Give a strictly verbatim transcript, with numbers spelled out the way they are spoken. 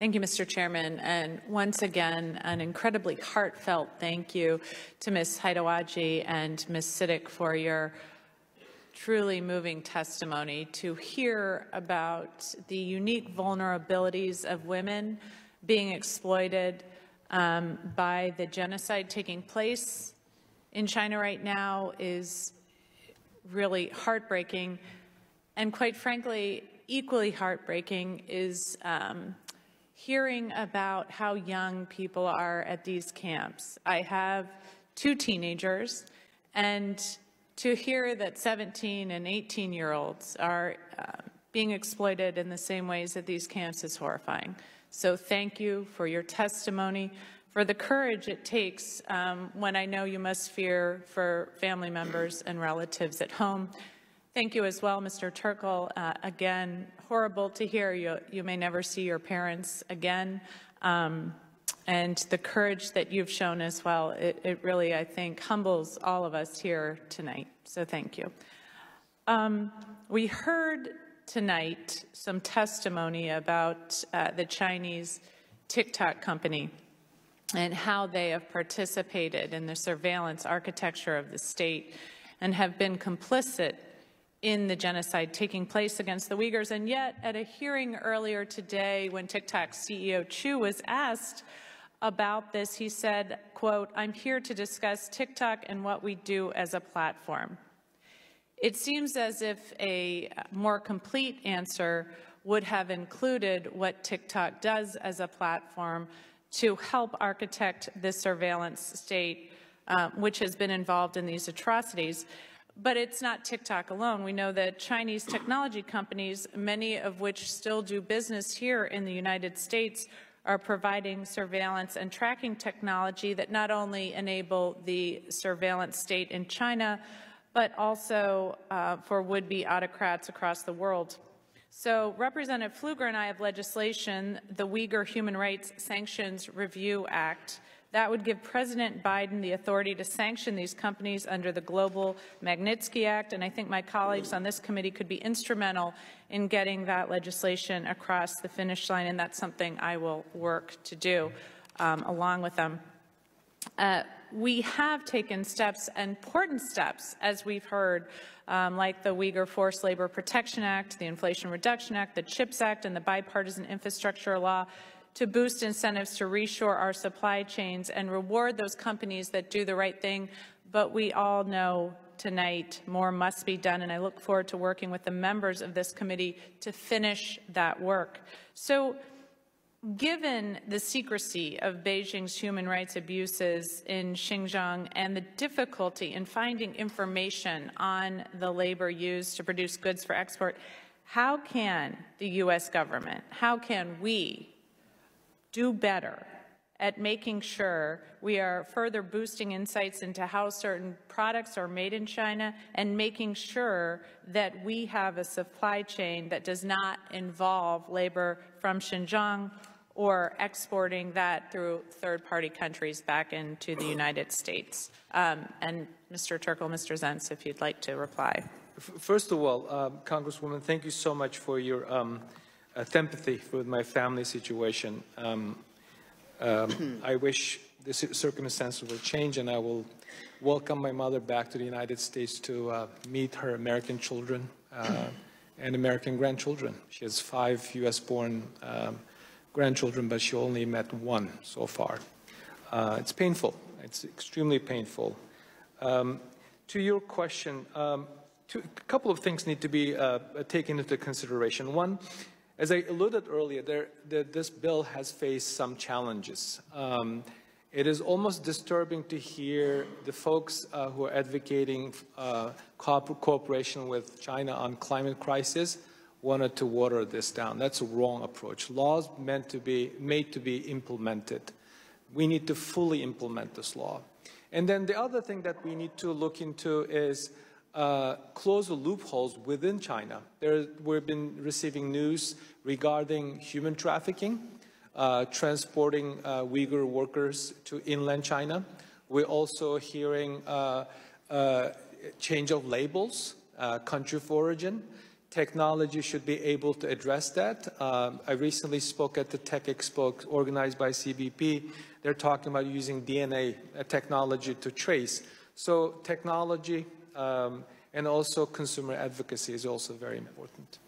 Thank you, Mister Chairman, and once again, an incredibly heartfelt thank you to Miz Haidawaji and Miz Siddick for your truly moving testimony. To hear about the unique vulnerabilities of women being exploited um, by the genocide taking place in China right now is really heartbreaking, and quite frankly, equally heartbreaking is um, hearing about how young people are at these camps. I have two teenagers, and to hear that seventeen and eighteen year olds are uh, being exploited in the same ways at these camps is horrifying. So thank you for your testimony, for the courage it takes um, when I know you must fear for family members and relatives at home. Thank you as well, Mister Turkel. Uh, again, horrible to hear. You, you may never see your parents again. Um, and the courage that you've shown as well, it, it really, I think, humbles all of us here tonight. So thank you. Um, we heard tonight some testimony about uh, the Chinese TikTok company and how they have participated in the surveillance architecture of the state and have been complicit in the genocide taking place against the Uyghurs. And yet, at a hearing earlier today, when TikTok's C E O Chu was asked about this, he said, quote, "I'm here to discuss TikTok and what we do as a platform." It seems as if a more complete answer would have included what TikTok does as a platform to help architect this surveillance state, uh, which has been involved in these atrocities. But it's not TikTok alone. We know that Chinese technology companies, many of which still do business here in the United States, are providing surveillance and tracking technology that not only enable the surveillance state in China, but also uh, for would-be autocrats across the world. So Representative Pfluger and I have legislation, the Uyghur Human Rights Sanctions Review Act, that would give President Biden the authority to sanction these companies under the Global Magnitsky Act, and I think my colleagues on this committee could be instrumental in getting that legislation across the finish line, and that's something I will work to do um, along with them. Uh, we have taken steps, important steps, as we've heard, um, like the Uyghur Forced Labor Protection Act, the Inflation Reduction Act, the CHIPS Act, and the Bipartisan Infrastructure Law, to boost incentives to reshore our supply chains and reward those companies that do the right thing. But we all know tonight more must be done, and I look forward to working with the members of this committee to finish that work. So, given the secrecy of Beijing's human rights abuses in Xinjiang and the difficulty in finding information on the labor used to produce goods for export, how can the U S government, how can we do better at making sure we are further boosting insights into how certain products are made in China and making sure that we have a supply chain that does not involve labor from Xinjiang or exporting that through third-party countries back into the United States? Um, and Mister Turkel, Mister Zents, if you'd like to reply. First of all, uh, Congresswoman, thank you so much for your um, Uh, empathy with my family situation. Um, um, I wish the circumstances will change, and I will welcome my mother back to the United States to uh, meet her American children uh, and American grandchildren. She has five U S born um, grandchildren, but she only met one so far. Uh, it's painful. It's extremely painful. Um, to your question, um, two, a couple of things need to be uh, taken into consideration. One, as I alluded earlier, there, the, this bill has faced some challenges. Um, it is almost disturbing to hear the folks uh, who are advocating uh, co cooperation with China on climate crisis wanted to water this down. That's a wrong approach. Laws meant to be made to be implemented. We need to fully implement this law. And then the other thing that we need to look into is Uh, close the loopholes within China. There, we've been receiving news regarding human trafficking, uh, transporting uh, Uyghur workers to inland China. We're also hearing uh, uh, change of labels, uh, country of origin. Technology should be able to address that. Um, I recently spoke at the Tech Expo organized by C B P. They're talking about using D N A technology to trace. So technology um, and also consumer advocacy is also very important.